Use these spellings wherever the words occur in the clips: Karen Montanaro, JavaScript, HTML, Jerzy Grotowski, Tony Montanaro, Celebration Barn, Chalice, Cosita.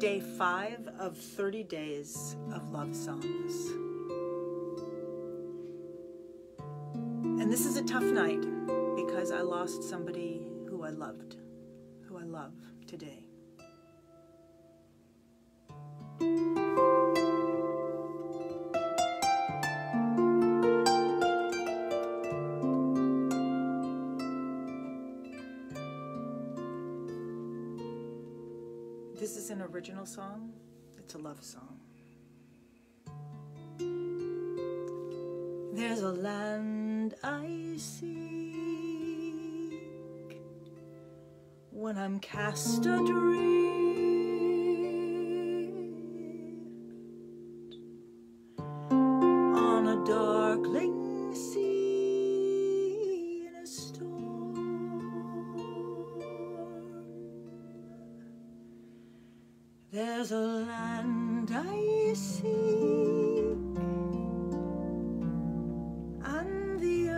day 5 of 30 days of love songs. And this is a tough night because I lost somebody who I loved, who I love today. This is an original song. It's a love song. There's a land I seek when I'm cast adrift on a darkling sea in a storm. There's a land I seek, and the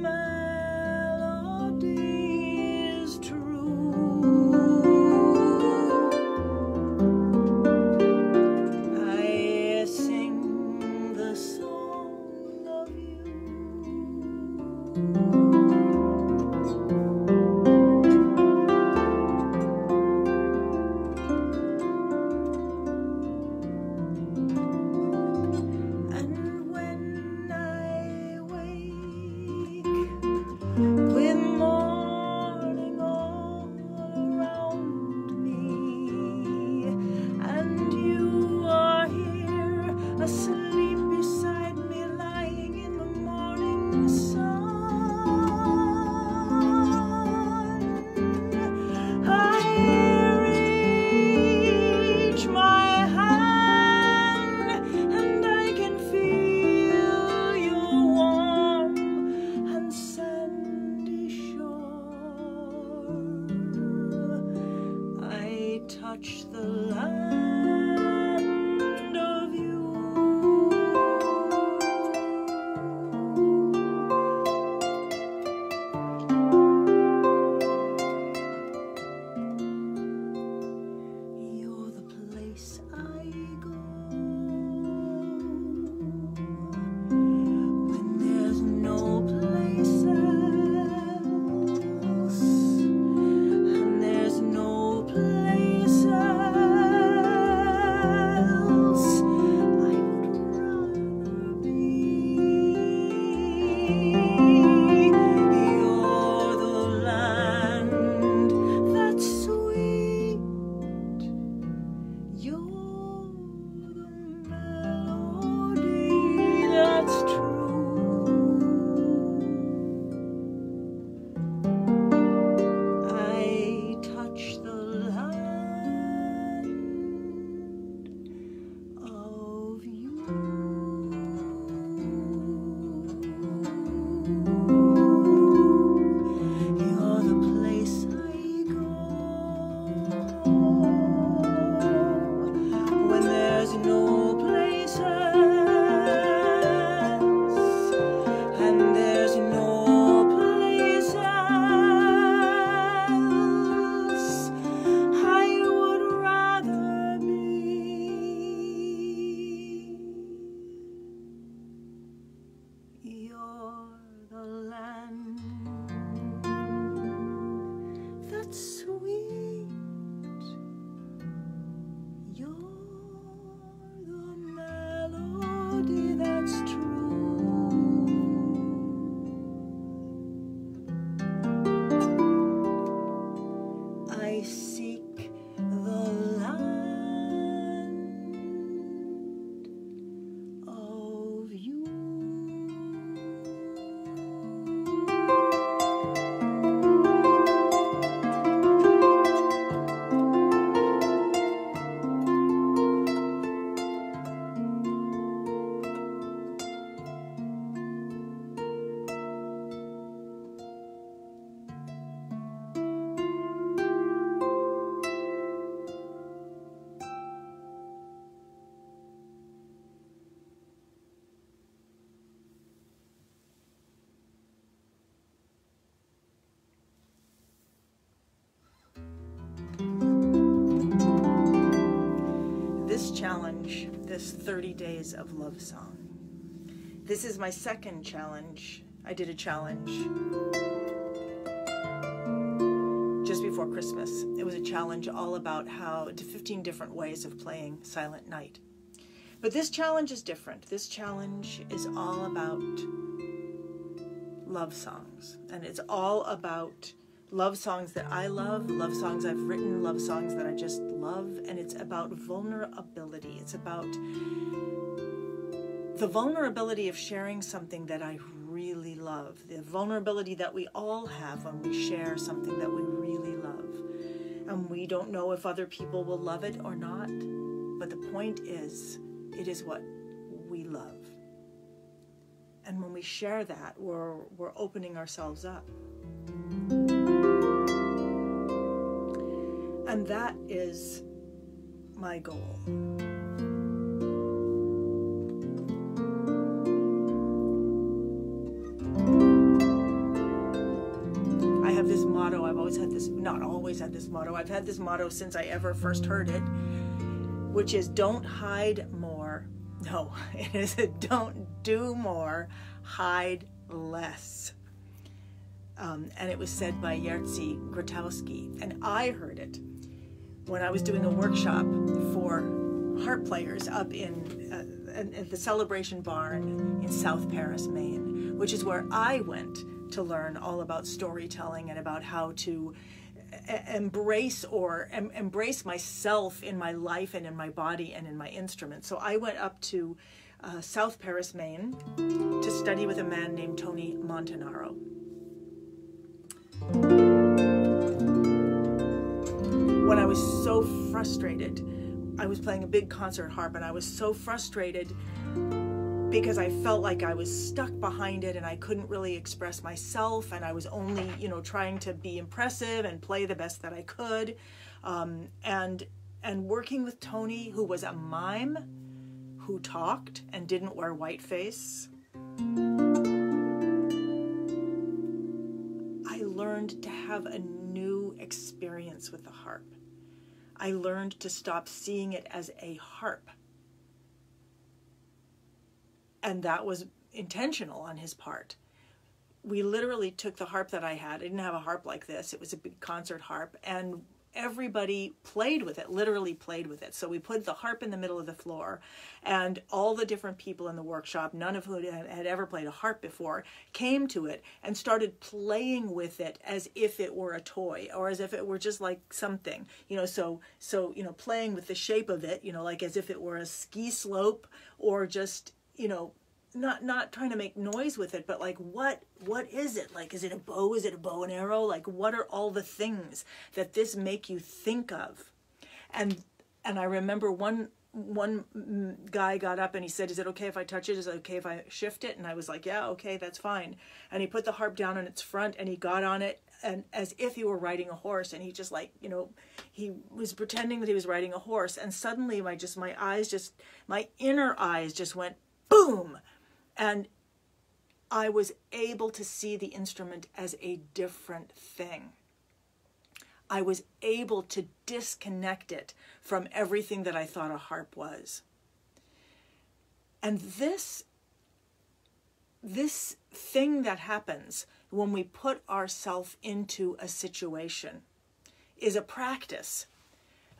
man Challenge, this 30 days of love song. This is my second challenge. I did a challenge just before Christmas. It was a challenge all about how to 15 different ways of playing Silent Night. But this challenge is different. This challenge is all about love songs, and it's all about love songs that I love, love songs I've written, love songs that I just love, and it's about vulnerability. It's about the vulnerability of sharing something that I really love, the vulnerability that we all have when we share something that we really love. And we don't know if other people will love it or not, but the point is, it is what we love. And when we share that, we're opening ourselves up. And that is my goal. I have this motto. I've always had this, not always had this motto. I've had this motto since I ever first heard it, which is don't hide more. No, it is don't do more, hide less. And it was said by Jerzy Grotowski. And I heard it when I was doing a workshop for harp players up at the Celebration Barn in South Paris, Maine, which is where I went to learn all about storytelling and about how to embrace myself in my life and in my body and in my instrument. So I went up to South Paris, Maine to study with a man named Tony Montanaro. When I was so frustrated, I was playing a big concert harp, and I was so frustrated because I felt like I was stuck behind it and I couldn't really express myself, and I was only, you know, trying to be impressive and play the best that I could. And working with Tony, who was a mime, who talked and didn't wear whiteface, I learned to have a new experience with the harp. I learned to stop seeing it as a harp. And that was intentional on his part. We literally took the harp that I had. I didn't have a harp like this. It was a big concert harp, and everybody played with it, literally played with it. So we put the harp in the middle of the floor, and all the different people in the workshop, none of whom had ever played a harp before, came to it and started playing with it as if it were a toy or as if it were just like something, you know, so, you know, playing with the shape of it, you know, like as if it were a ski slope, or just, you know, not trying to make noise with it, but like, what is it? Like, is it a bow? Is it a bow and arrow? Like, what are all the things that this make you think of? And I remember one guy got up and he said, is it okay if I touch it? Is it okay if I shift it? And I was like, yeah, okay, that's fine. And he put the harp down on its front and he got on it, and as if he were riding a horse, and he just, like, you know, he was pretending that he was riding a horse. And suddenly my inner eyes just went boom. And I was able to see the instrument as a different thing. I was able to disconnect it from everything that I thought a harp was. And this thing that happens when we put ourselves into a situation is a practice.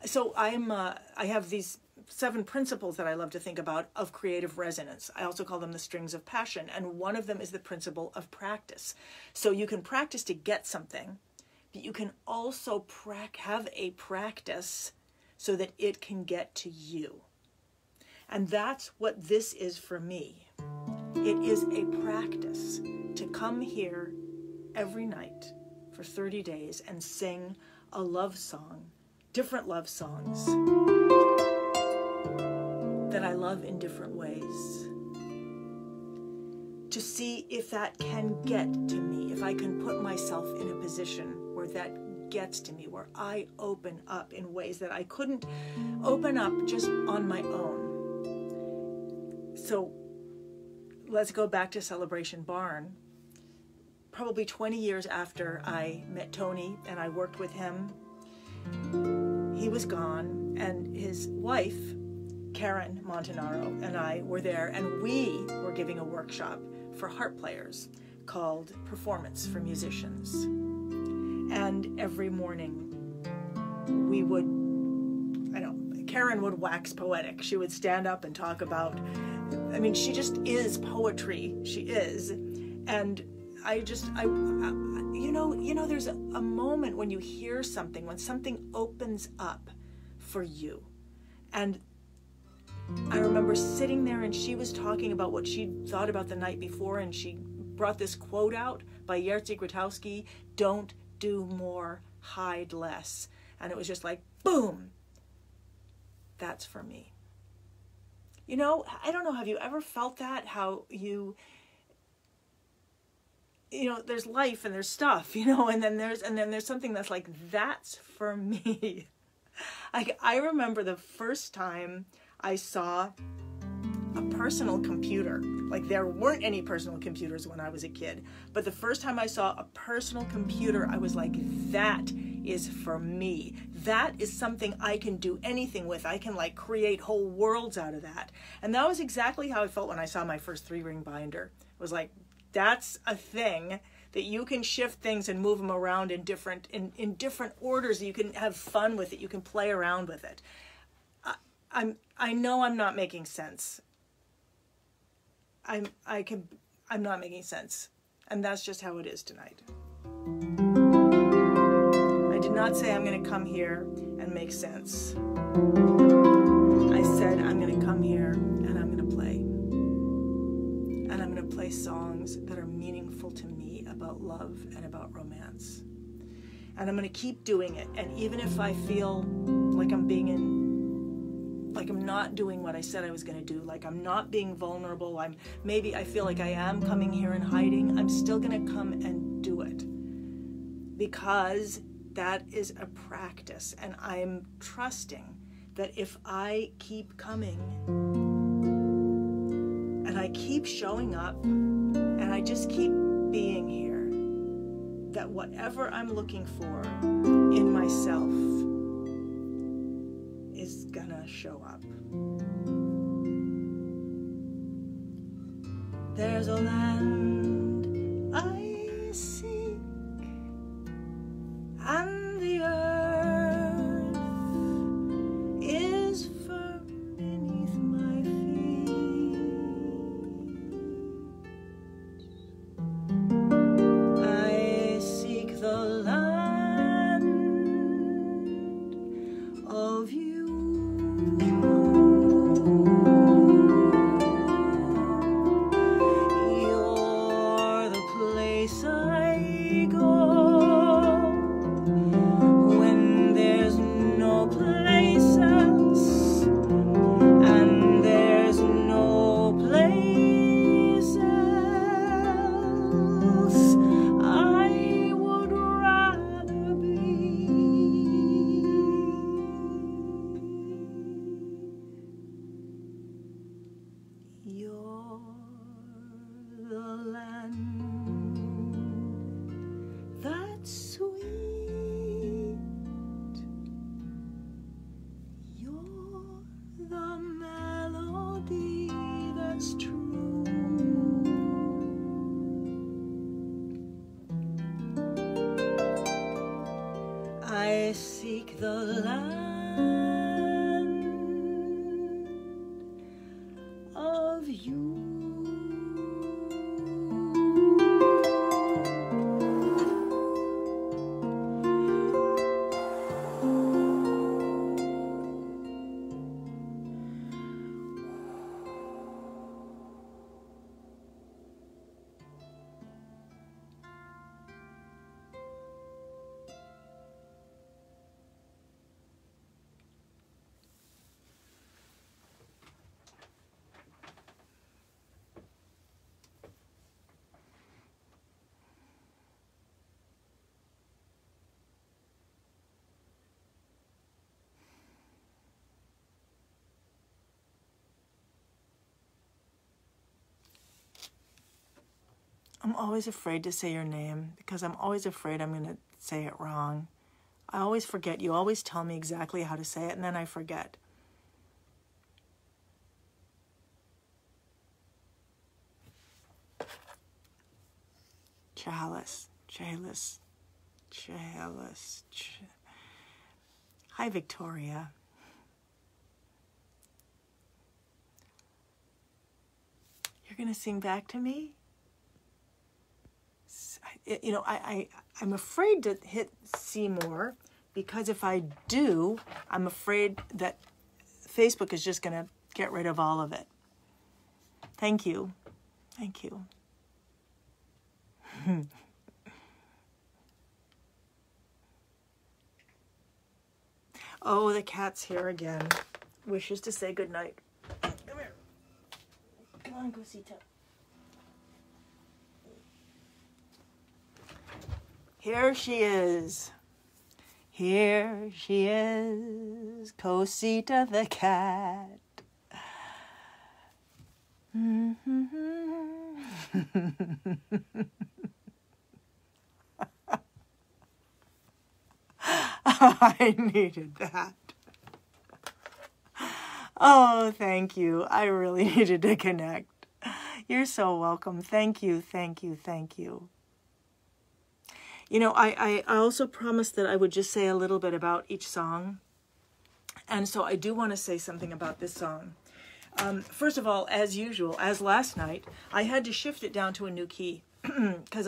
So I have these seven principles that I love to think about of creative resonance. I also call them the strings of passion, and one of them is the principle of practice. So you can practice to get something, but you can also have a practice so that it can get to you. And that's what this is for me. It is a practice to come here every night for 30 days and sing a love song, different love songs that I love in different ways, to see if that can get to me, if I can put myself in a position where that gets to me, where I open up in ways that I couldn't open up just on my own. So let's go back to Celebration Barn. Probably 20 years after I met Tony and I worked with him, he was gone, and his wife, Karen Montanaro, and I were there, and we were giving a workshop for harp players called Performance for Musicians. And every morning we would, Karen would wax poetic. She would stand up and talk about, she just is poetry. She is. And I there's a moment when you hear something, when something opens up for you. And I remember sitting there, and she was talking about what she thought about the night before, and she brought this quote out by Jerzy Grotowski, "Don't do more, hide less." And it was just like, boom, that's for me. You know, I don't know, have you ever felt that? How you there's life and there's stuff, and then there's something that's like, that's for me. Like, I remember the first time I saw a personal computer. Like, there weren't any personal computers when I was a kid, but the first time I saw a personal computer, I was like, that is for me. That is something I can do anything with. I can like create whole worlds out of that. And that was exactly how I felt when I saw my first 3-ring binder. It was like, that's a thing that you can shift things and move them around in different, in different orders. You can have fun with it. You can play around with it. I know I'm not making sense. I'm not making sense. And that's just how it is tonight. I did not say I'm going to come here and make sense. I said I'm going to come here and I'm going to play. And I'm going to play songs that are meaningful to me about love and about romance. And I'm going to keep doing it. And even if I feel like I'm being like I'm not doing what I said I was going to do, like I'm not being vulnerable, maybe I feel like I am coming here and hiding, I'm still going to come and do it, because that is a practice, and I'm trusting that if I keep coming and I keep showing up and I just keep being here, that whatever I'm looking for in myself is gonna show up. There's a land I seek, and the earth is firm beneath my feet. I seek the land of you. I seek the land I'm always afraid to say your name because I'm always afraid I'm gonna say it wrong. I always forget. You always tell me exactly how to say it and then I forget. Chalice, Chalice, Chalice. Hi, Victoria. You're gonna sing back to me? You know, I'm afraid to hit Seymour because if I do, I'm afraid that Facebook is just going to get rid of all of it. Thank you. Thank you. Oh, the cat's here again. Wishes to say goodnight. Come here. Come on, Cosita. Here she is. Here she is, Cosita the cat. I needed that. Oh, thank you. I really needed to connect. You're so welcome. Thank you, thank you, thank you. You know, I also promised that I would just say a little bit about each song. And so I do want to say something about this song. First of all, as usual, as last night, I had to shift it down to a new key. Because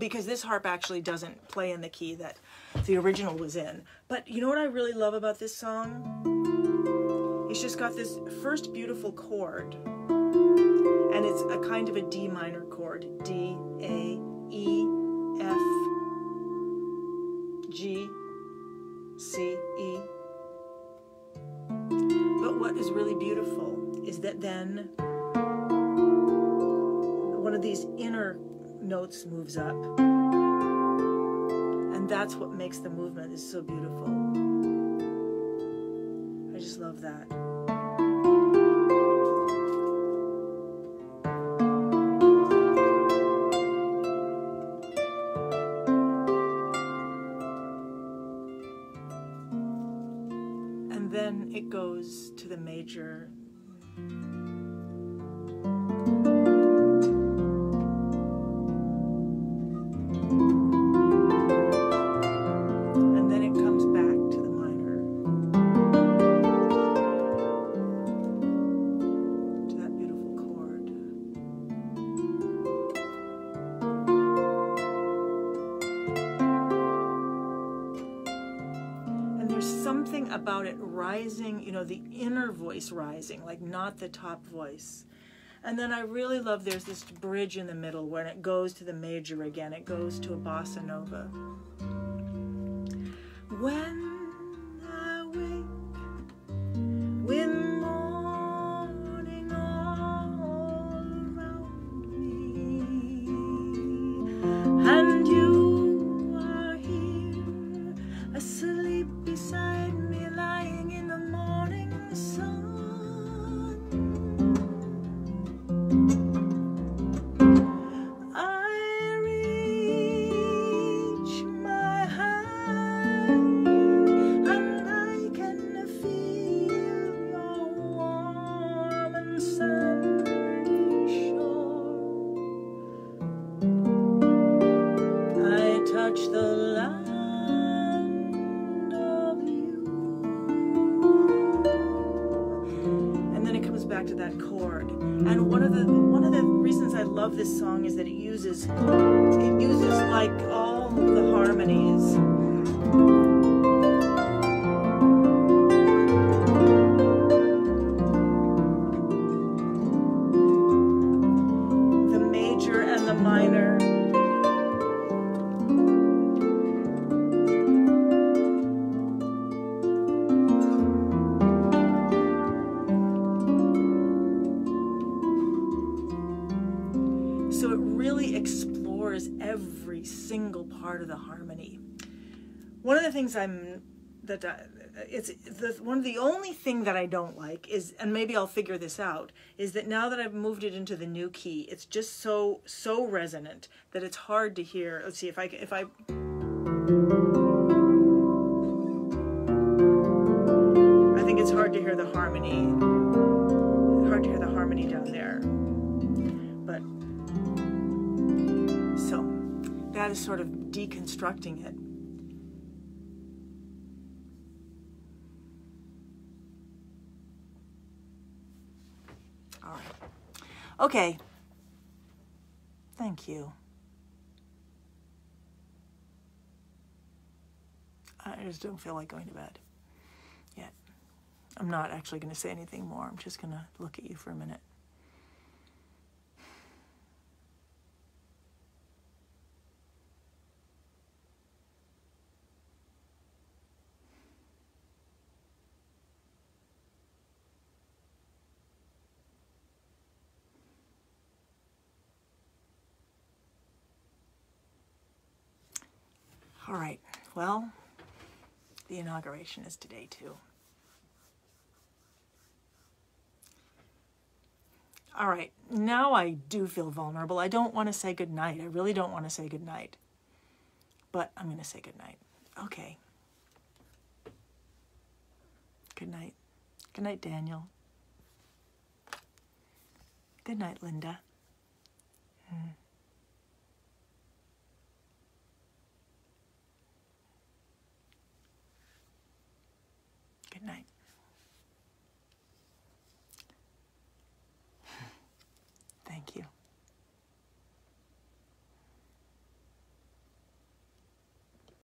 because this harp actually doesn't play in the key that the original was in. But you know what I really love about this song? It's just got this first beautiful chord. And it's a kind of a D minor chord. D, A, E, F. G, C, E. But what is really beautiful is that then one of these inner notes moves up. And that's what makes the movement is so beautiful. I just love that. Goes to the major. And then it comes back to the minor. To that beautiful chord. And there's something about it rising, you know, the inner voice rising, like not the top voice. And then I really love there's this bridge in the middle where it goes to the major again. It goes to a bossa nova. When I wake with morning all around me and you are here asleep beside me. I reach my high. one of the reasons I love this song is that it uses like all the harmonies. So it really explores every single part of the harmony. One of the things the only thing that I don't like is, and maybe I'll figure this out, is that now that I've moved it into the new key, it's just so resonant that it's hard to hear. Let's see if I think it's hard to hear the harmony. Hard to hear the harmony down there. But so that is sort of deconstructing it. All right. Okay. Thank you. I just don't feel like going to bed yet. I'm not actually going to say anything more. I'm just going to look at you for a minute. All right, well, the inauguration is today too. All right, now I do feel vulnerable. I don't want to say goodnight. I really don't want to say goodnight, but I'm going to say goodnight. Okay. Goodnight. Goodnight, Daniel. Goodnight, Linda. Good night.